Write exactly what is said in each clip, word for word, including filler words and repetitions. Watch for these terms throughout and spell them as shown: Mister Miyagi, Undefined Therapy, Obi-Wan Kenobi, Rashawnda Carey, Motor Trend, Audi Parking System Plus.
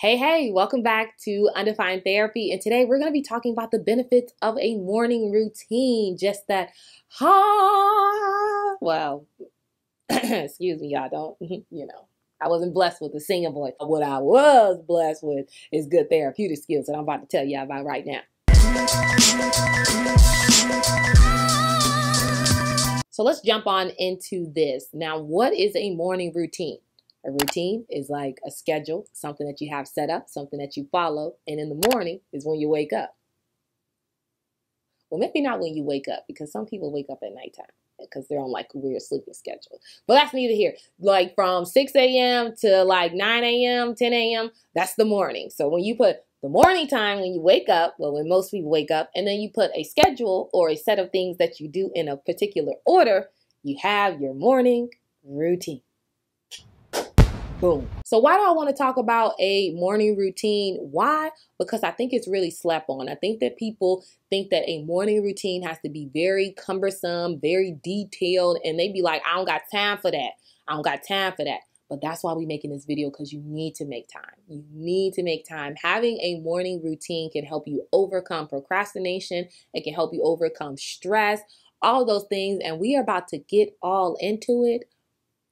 Hey, hey, welcome back to Undefined Therapy. And today we're going to be talking about the benefits of a morning routine. Just that, ha, well, excuse me, y'all don't, you know, I wasn't blessed with a singing voice. What I was blessed with is good therapeutic skills that I'm about to tell y'all about right now. So let's jump on into this. Now, what is a morning routine? A routine is like a schedule, something that you have set up, something that you follow, and in the morning is when you wake up. Well, maybe not when you wake up, because some people wake up at nighttime because they're on like a weird sleeping schedule. But that's neither here. Like from six A M to like nine A M, ten A M, that's the morning. So when you put the morning time when you wake up, well, when most people wake up, and then you put a schedule or a set of things that you do in a particular order, you have your morning routine. Boom. So why do I want to talk about a morning routine? Why? Because I think it's really slept on. I think that people think that a morning routine has to be very cumbersome, very detailed, and they be like, I don't got time for that. I don't got time for that. But that's why we're making this video, because you need to make time. You need to make time. Having a morning routine can help you overcome procrastination. It can help you overcome stress, all those things. And we are about to get all into it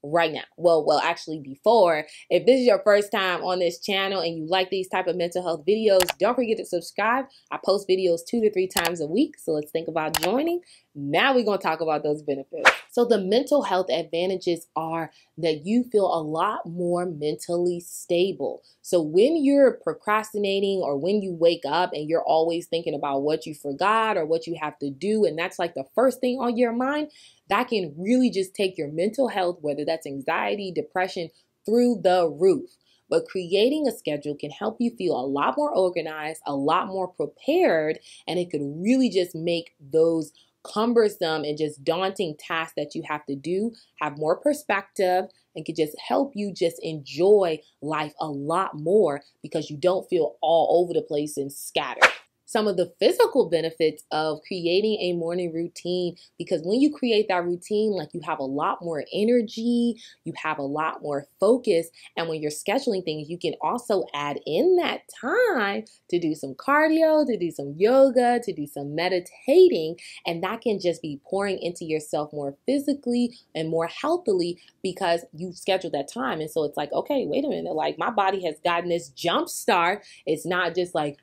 right now. Well, well, actually before, if this is your first time on this channel and you like these type of mental health videos, don't forget to subscribe. I post videos two to three times a week. So let's think about joining. Now we're going to talk about those benefits. So the mental health advantages are that you feel a lot more mentally stable. So when you're procrastinating or when you wake up and you're always thinking about what you forgot or what you have to do, and that's like the first thing on your mind, that can really just take your mental health, whether that's anxiety, depression, through the roof. But creating a schedule can help you feel a lot more organized, a lot more prepared, and it could really just make those cumbersome and just daunting tasks that you have to do have more perspective, and could just help you just enjoy life a lot more because you don't feel all over the place and scattered. Some of the physical benefits of creating a morning routine, because when you create that routine, like you have a lot more energy, you have a lot more focus, and when you're scheduling things, you can also add in that time to do some cardio, to do some yoga, to do some meditating, and that can just be pouring into yourself more physically and more healthily because you've scheduled that time. And so it's like, okay, wait a minute, like my body has gotten this jump start. It's not just like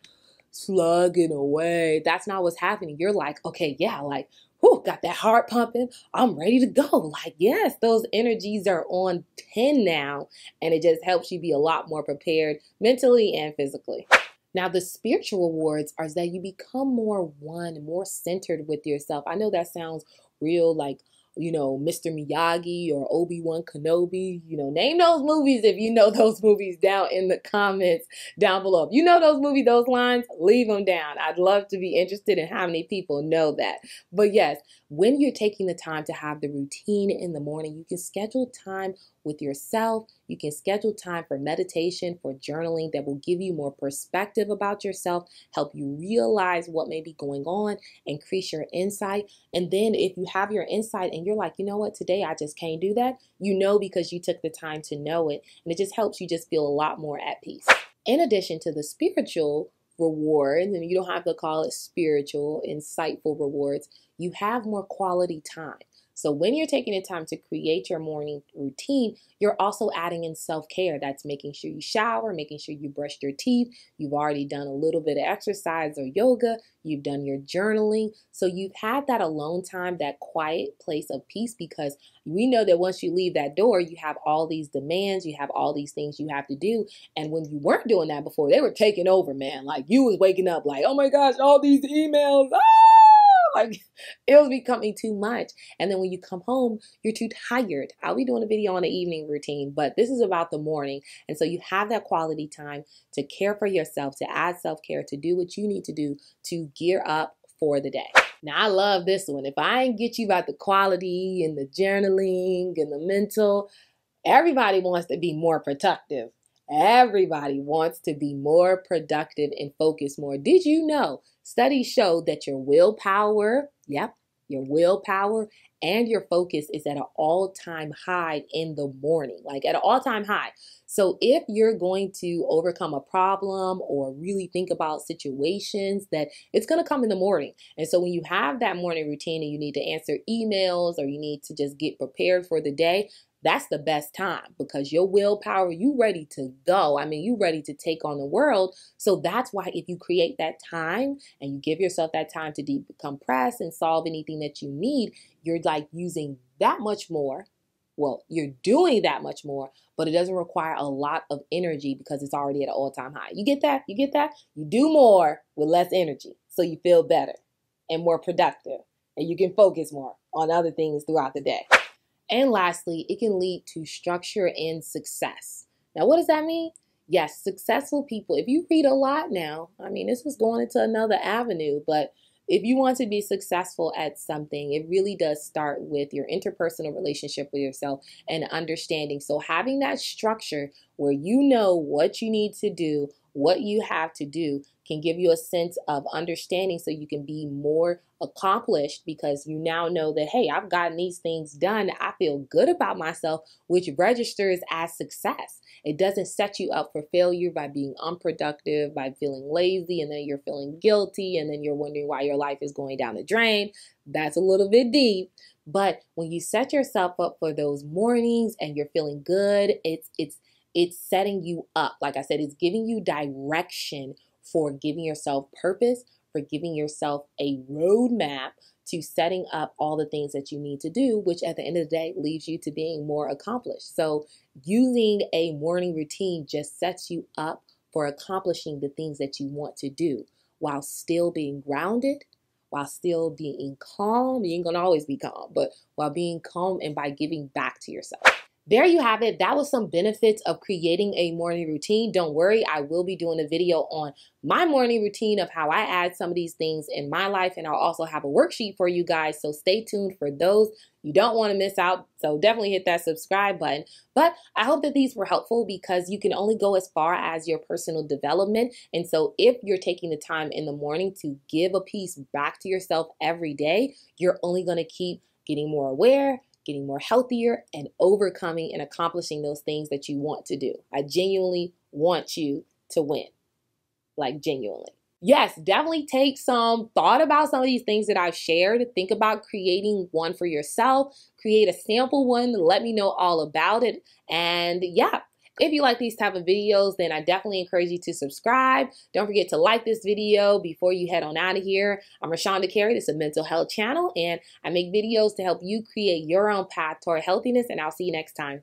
slugging away. That's not what's happening. You're like, okay, yeah, like, whoo, got that heart pumping. I'm ready to go. Like, yes, those energies are on ten now, and it just helps you be a lot more prepared mentally and physically. Now, the spiritual rewards are that you become more one, more centered with yourself. I know that sounds real like, you know, Mister Miyagi or Obi-Wan Kenobi, you know, name those movies if you know those movies down in the comments down below. If you know those movies, those lines, leave them down. I'd love to be interested in how many people know that. But yes, when you're taking the time to have the routine in the morning, you can schedule time with yourself. You can schedule time for meditation, for journaling that will give you more perspective about yourself, help you realize what may be going on, increase your insight. And then if you have your insight and you're like, you know what, today I just can't do that, you know, because you took the time to know it, and it just helps you just feel a lot more at peace. In addition to the spiritual rewards, and you don't have to call it spiritual, insightful rewards, you have more quality time. So when you're taking the time to create your morning routine, you're also adding in self-care. That's making sure you shower, making sure you brush your teeth. You've already done a little bit of exercise or yoga. You've done your journaling. So you've had that alone time, that quiet place of peace, because we know that once you leave that door, you have all these demands. You have all these things you have to do. And when you weren't doing that before, they were taking over, man. Like you was waking up like, oh my gosh, all these emails. Ah! Like it was becoming too much. And then when you come home, you're too tired. I'll be doing a video on the evening routine, but this is about the morning. And so you have that quality time to care for yourself, to add self-care, to do what you need to do to gear up for the day. Now, I love this one. If I ain't get you about the quality and the journaling and the mental, everybody wants to be more productive. Everybody wants to be more productive and focus more. Did you know? Studies show that your willpower, yep, your willpower and your focus is at an all-time high in the morning, like at an all-time high. So if you're going to overcome a problem or really think about situations, that it's going to come in the morning. And so when you have that morning routine and you need to answer emails or you need to just get prepared for the day, that's the best time, because your willpower, you ready to go. I mean, you ready to take on the world. So that's why if you create that time and you give yourself that time to decompress and solve anything that you need, you're like using that much more. Well, you're doing that much more, but it doesn't require a lot of energy because it's already at an all-time high. You get that? You get that? You do more with less energy, so you feel better and more productive, and you can focus more on other things throughout the day. And lastly, it can lead to structure and success. Now, what does that mean? Yes, successful people. If you read a lot now, I mean, this is going into another avenue, but if you want to be successful at something, it really does start with your interpersonal relationship with yourself and understanding. So having that structure where you know what you need to do, what you have to do, can give you a sense of understanding so you can be more accomplished, because you now know that, hey, I've gotten these things done. I feel good about myself, which registers as success. It doesn't set you up for failure by being unproductive, by feeling lazy, and then you're feeling guilty, and then you're wondering why your life is going down the drain. That's a little bit deep. But when you set yourself up for those mornings and you're feeling good, it's it's it's setting you up. Like I said, it's giving you direction, for giving yourself purpose, for giving yourself a roadmap to setting up all the things that you need to do, which at the end of the day leads you to being more accomplished. So using a morning routine just sets you up for accomplishing the things that you want to do while still being grounded, while still being calm. You ain't gonna always be calm, but while being calm and by giving back to yourself. There you have it. That was some benefits of creating a morning routine. Don't worry, I will be doing a video on my morning routine of how I add some of these things in my life, and I'll also have a worksheet for you guys. So stay tuned for those. You don't want to miss out, so definitely hit that subscribe button. But I hope that these were helpful, because you can only go as far as your personal development. And so if you're taking the time in the morning to give a piece back to yourself every day, you're only going to keep getting more aware, getting more healthier, and overcoming and accomplishing those things that you want to do. I genuinely want you to win, like genuinely. Yes, definitely take some thought about some of these things that I've shared. Think about creating one for yourself, create a sample one, let me know all about it. And yeah, if you like these type of videos, then I definitely encourage you to subscribe. Don't forget to like this video before you head on out of here. I'm Rashawnda Carey. This is a mental health channel, and I make videos to help you create your own path toward healthiness, and I'll see you next time.